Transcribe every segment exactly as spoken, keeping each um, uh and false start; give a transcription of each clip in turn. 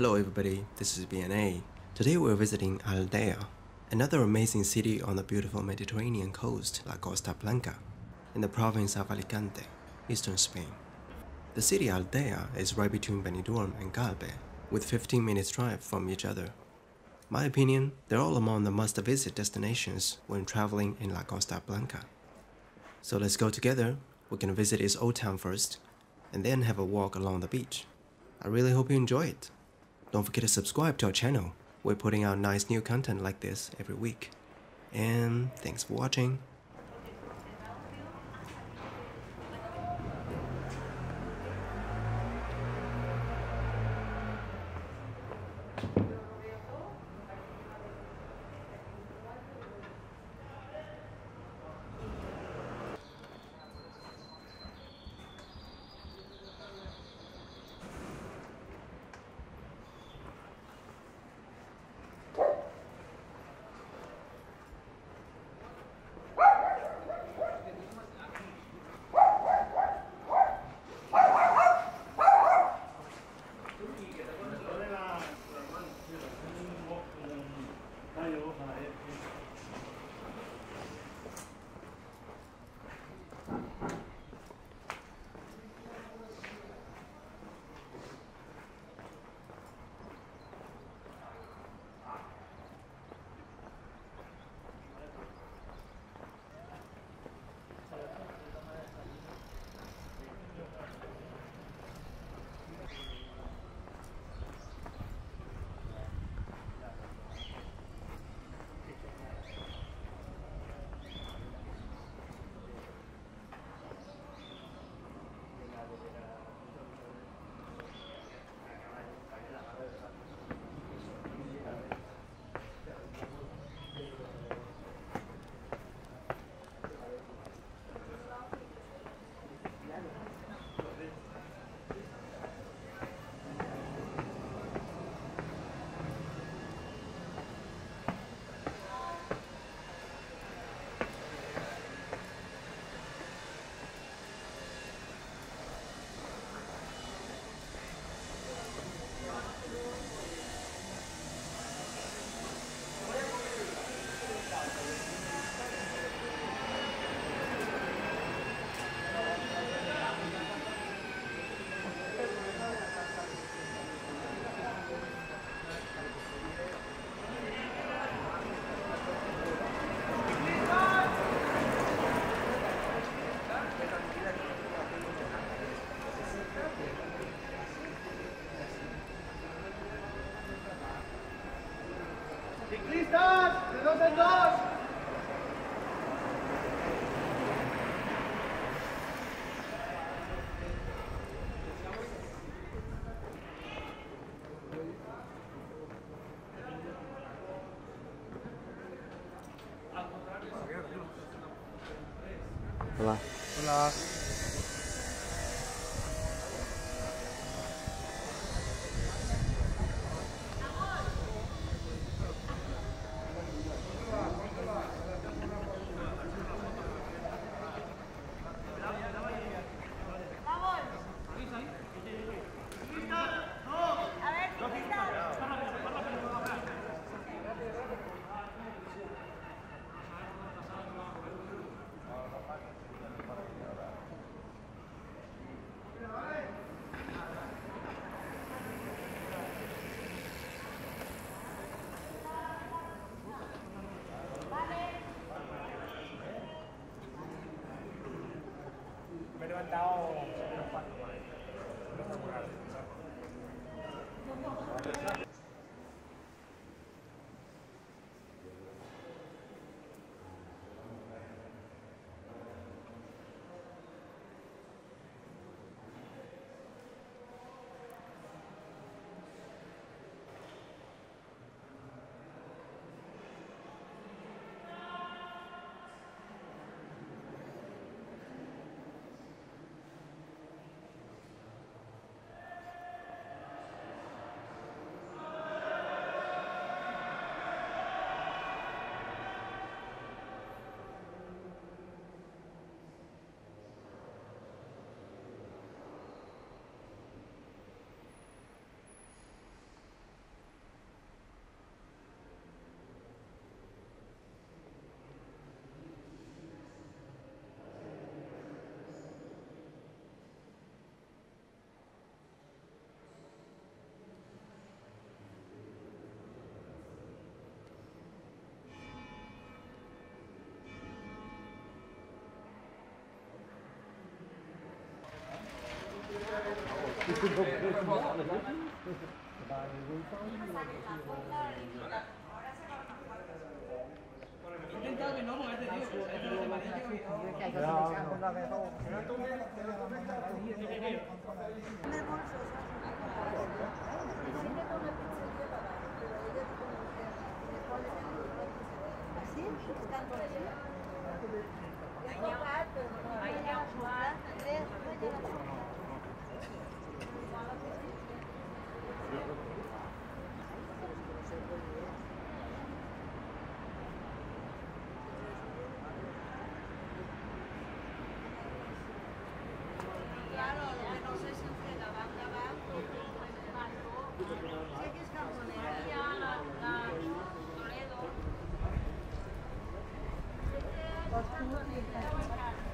Hello everybody, this is B and A. Today we're visiting Altea, another amazing city on the beautiful Mediterranean coast, La Costa Blanca, in the province of Alicante, eastern Spain. The city Altea is right between Benidorm and Calpe, with fifteen minutes drive from each other. My opinion, they're all among the must-visit destinations when traveling in La Costa Blanca. So let's go together. We can visit its old town first, and then have a walk along the beach. I really hope you enjoy it. Don't forget to subscribe to our channel. We're putting out nice new content like this every week. And thanks for watching. ¡Ciclistas! ¡De dos en dos! Hola. Hola. Intentado que no, porque es de Dios, es de la temática que hay que Gracias.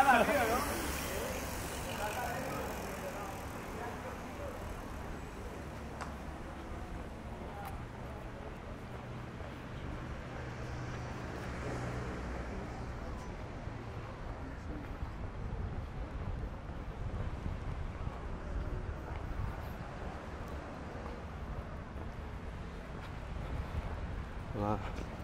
Nada, tío, ¿no? Wow.